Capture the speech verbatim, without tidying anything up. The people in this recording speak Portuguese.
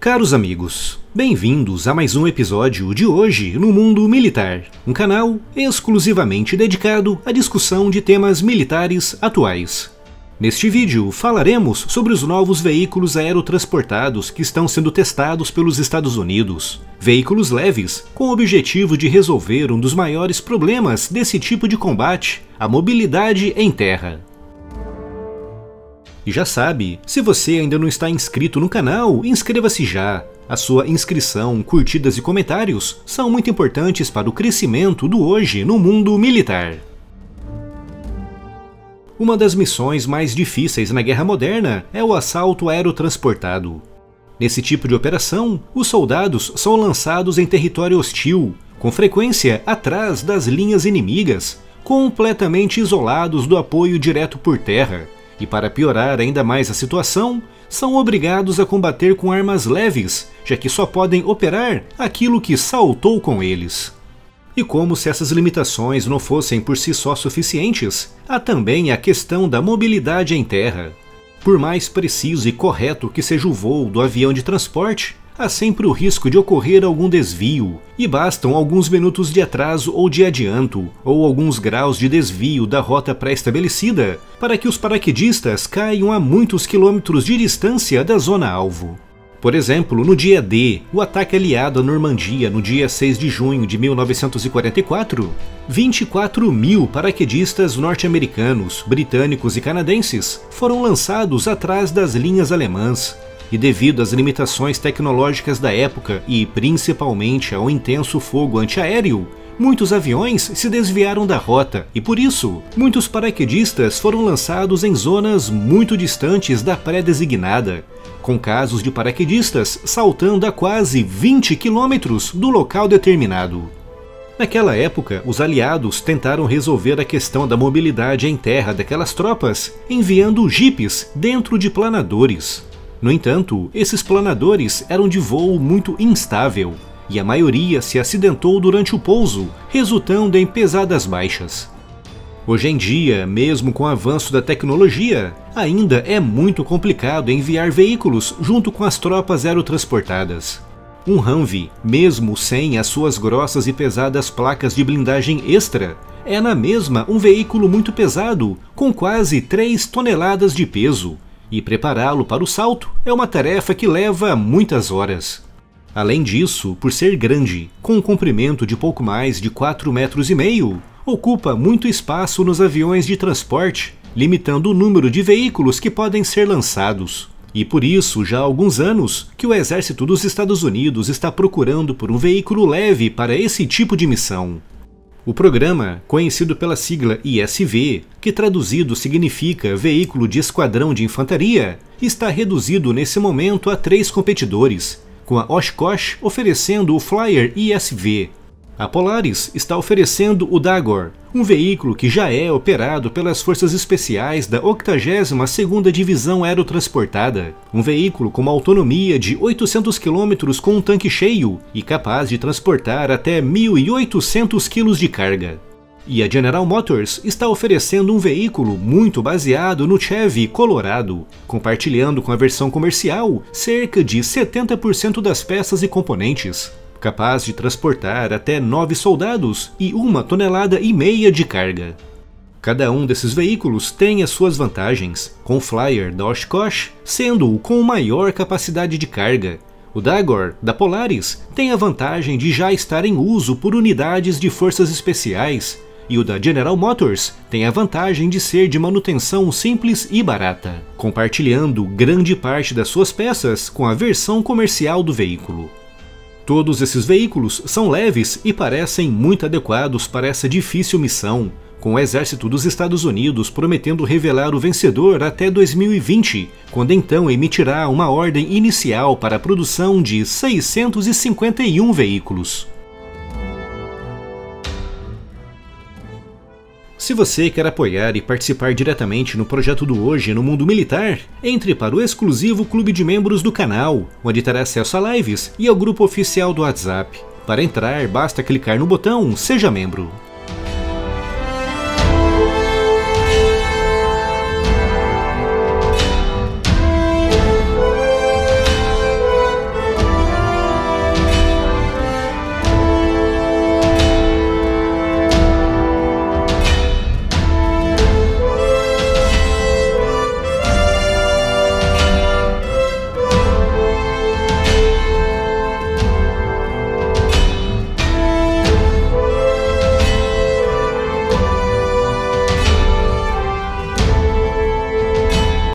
Caros amigos, bem-vindos a mais um episódio de Hoje no Mundo Militar, um canal exclusivamente dedicado à discussão de temas militares atuais. Neste vídeo falaremos sobre os novos veículos aerotransportados que estão sendo testados pelos Estados Unidos. Veículos leves, com o objetivo de resolver um dos maiores problemas desse tipo de combate, a mobilidade em terra. E já sabe, se você ainda não está inscrito no canal, inscreva-se já. A sua inscrição, curtidas e comentários são muito importantes para o crescimento do Hoje no Mundo Militar. Uma das missões mais difíceis na Guerra Moderna é o assalto aerotransportado. Nesse tipo de operação, os soldados são lançados em território hostil, com frequência atrás das linhas inimigas, completamente isolados do apoio direto por terra. E para piorar ainda mais a situação, são obrigados a combater com armas leves, já que só podem operar aquilo que saltou com eles. E como se essas limitações não fossem por si só suficientes, há também a questão da mobilidade em terra. Por mais preciso e correto que seja o voo do avião de transporte, há sempre o risco de ocorrer algum desvio, e bastam alguns minutos de atraso ou de adianto, ou alguns graus de desvio da rota pré-estabelecida, para que os paraquedistas caiam a muitos quilômetros de distância da zona-alvo. Por exemplo, no dia D, o ataque aliado à Normandia no dia seis de junho de mil novecentos e quarenta e quatro, vinte e quatro mil paraquedistas norte-americanos, britânicos e canadenses foram lançados atrás das linhas alemãs. E devido às limitações tecnológicas da época e principalmente ao intenso fogo antiaéreo, muitos aviões se desviaram da rota e, por isso, muitos paraquedistas foram lançados em zonas muito distantes da pré-designada, com casos de paraquedistas saltando a quase vinte quilômetros do local determinado. Naquela época, os aliados tentaram resolver a questão da mobilidade em terra daquelas tropas, enviando jipes dentro de planadores. No entanto, esses planadores eram de voo muito instável, e a maioria se acidentou durante o pouso, resultando em pesadas baixas. Hoje em dia, mesmo com o avanço da tecnologia, ainda é muito complicado enviar veículos junto com as tropas aerotransportadas. Um Humvee, mesmo sem as suas grossas e pesadas placas de blindagem extra, é na mesma um veículo muito pesado, com quase três toneladas de peso. E prepará-lo para o salto é uma tarefa que leva muitas horas. Além disso, por ser grande, com um comprimento de pouco mais de quatro metros e meio, ocupa muito espaço nos aviões de transporte, limitando o número de veículos que podem ser lançados. E por isso, já há alguns anos, que o Exército dos Estados Unidos está procurando por um veículo leve para esse tipo de missão. O programa, conhecido pela sigla I S V, que traduzido significa Veículo de Esquadrão de Infantaria, está reduzido nesse momento a três competidores, com a Oshkosh oferecendo o Flyer I S V. A Polaris está oferecendo o Dagor, um veículo que já é operado pelas Forças Especiais da oitagésima segunda Divisão Aerotransportada, um veículo com uma autonomia de oitocentos quilômetros com um tanque cheio e capaz de transportar até mil e oitocentos quilos de carga. E a General Motors está oferecendo um veículo muito baseado no Chevy Colorado, compartilhando com a versão comercial cerca de setenta por cento das peças e componentes, capaz de transportar até nove soldados e uma tonelada e meia de carga. Cada um desses veículos tem as suas vantagens, com o Flyer da Oshkosh sendo o com maior capacidade de carga. O Dagor, da Polaris, tem a vantagem de já estar em uso por unidades de forças especiais, e o da General Motors tem a vantagem de ser de manutenção simples e barata, compartilhando grande parte das suas peças com a versão comercial do veículo. Todos esses veículos são leves e parecem muito adequados para essa difícil missão, com o Exército dos Estados Unidos prometendo revelar o vencedor até dois mil e vinte, quando então emitirá uma ordem inicial para a produção de seiscentos e cinquenta e um veículos. Se você quer apoiar e participar diretamente no projeto do Hoje no Mundo Militar, entre para o exclusivo clube de membros do canal, onde terá acesso a lives e ao grupo oficial do WhatsApp. Para entrar, basta clicar no botão Seja Membro.